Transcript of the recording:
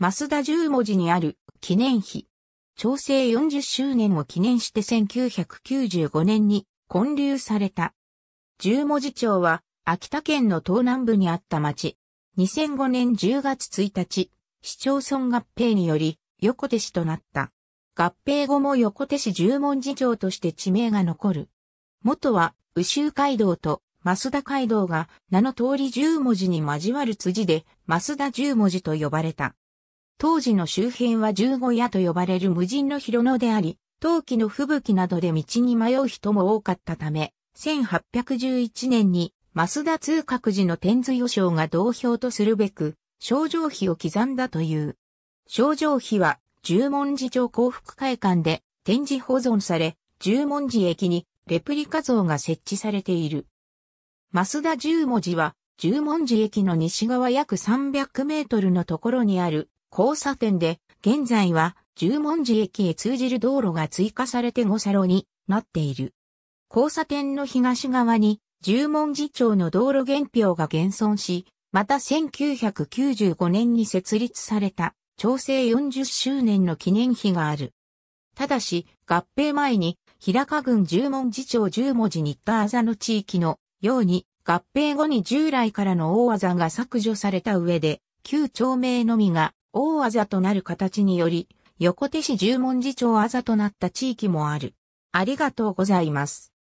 増田十文字にある記念碑。長征40周年を記念して1995年に建立された。十文字町は秋田県の東南部にあった町。2005年10月1日、市町村合併により横手市となった。合併後も横手市十文字町として地名が残る。元は羽州街道と増田街道が名の通り十文字に交わる筋で増田十文字と呼ばれた。当時の周辺は十五夜と呼ばれる無人の広野であり、陶器の吹雪などで道に迷う人も多かったため、1811年に増田通覚寺の天図予想が同標とするべく、賞状碑を刻んだという。賞状碑は十文字町幸福会館で展示保存され、十文字駅にレプリカ像が設置されている。増田十文字は十文字駅の西側約300メートルのところにある交差点で、現在は十文字駅へ通じる道路が追加されて5車路になっている。交差点の東側に十文字町の道路原標が現存し、また1995年に設立された長征40周年の記念碑がある。ただし、合併前に平鹿郡十文字町十文字新田字の地域のように、合併後に従来からの大字が削除された上で、旧町名のみが大字となる形により、横手市十文字町あざとなった地域もある。ありがとうございます。